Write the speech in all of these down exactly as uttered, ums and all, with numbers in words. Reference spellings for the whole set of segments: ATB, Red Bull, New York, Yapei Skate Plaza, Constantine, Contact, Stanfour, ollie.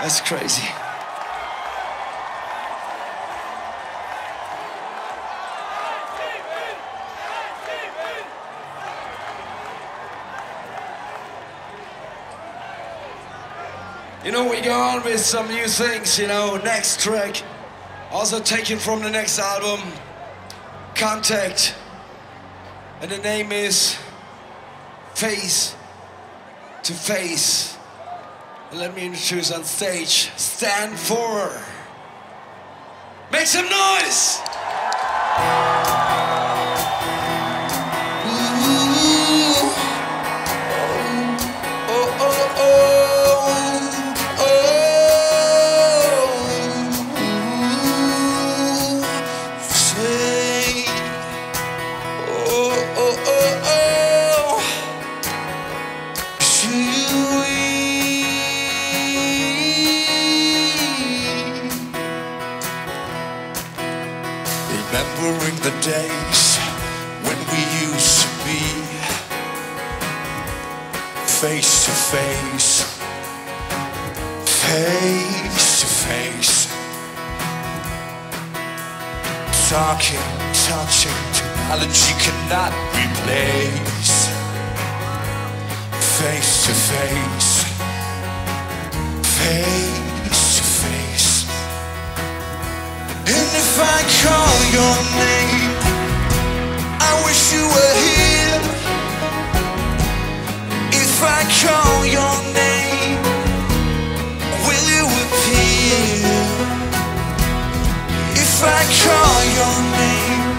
That's crazy. You know, we go on with some new things, you know, next track, also taken from the next album, Contact, and the name is Face to Face. And let me introduce on stage, Stanfour. Make some noise! Remembering the days when we used to be face to face, face to face, talking, touching, technology cannot replace face to face, face. If I call your name, I wish you were here. If I call your name, will you appear? If I call your name,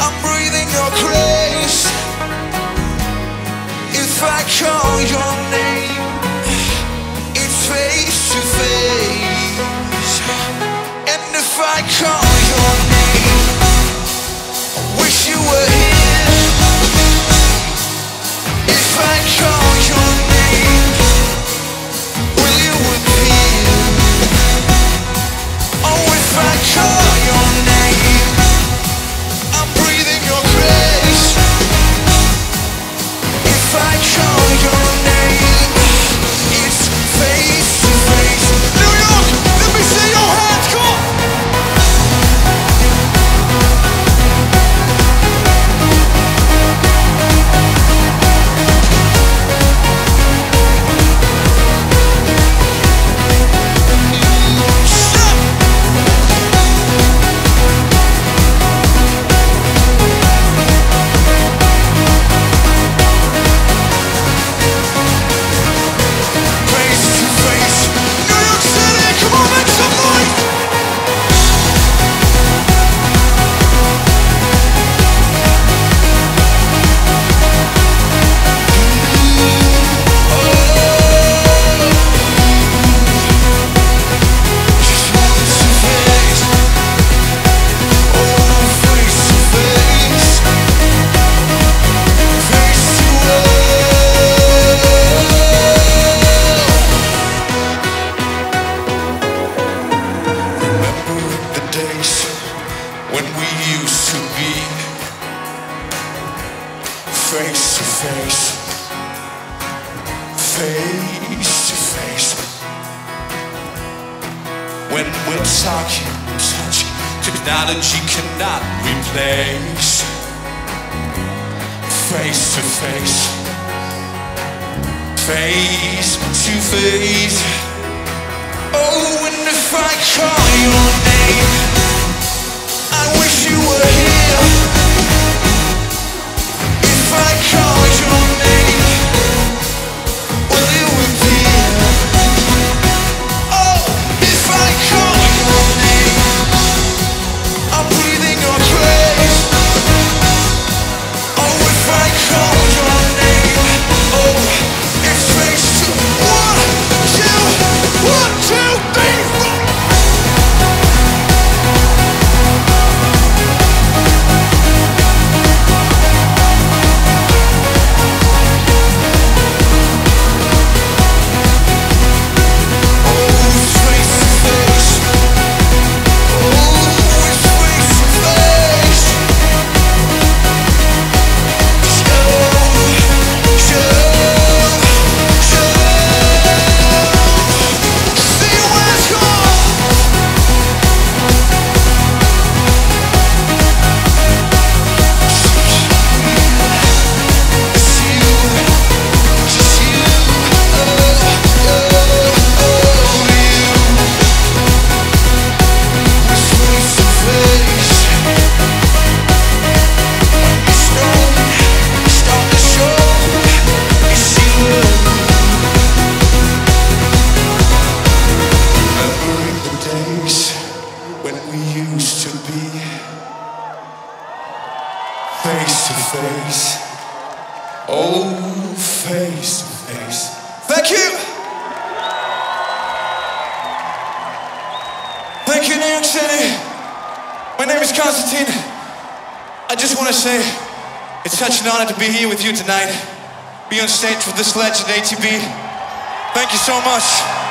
I'm breathing your grace. If I call your name, it's face to face. If I call your name, I wish you were here. If I call your name, will you appear? Oh, if I call your name, I'm breathing your grace. If I call your name, it's face to face. New York, let me see your hands go! Face to face, face to face. When we're talking, touching, technology cannot replace. Face to face, face to face. Oh, and if I call your name, I wish you were here. If I call your name, will you appear? Oh, if I call your name, I'm breathing your grace. Oh, if I call your name, oh, it's face to one, two, one, two, three, four. face to face. Thank you. Thank you, New York City. My name is Constantine. I just want to say it's such an honor to be here with you tonight, be on stage with this legend, A T B. Thank you so much.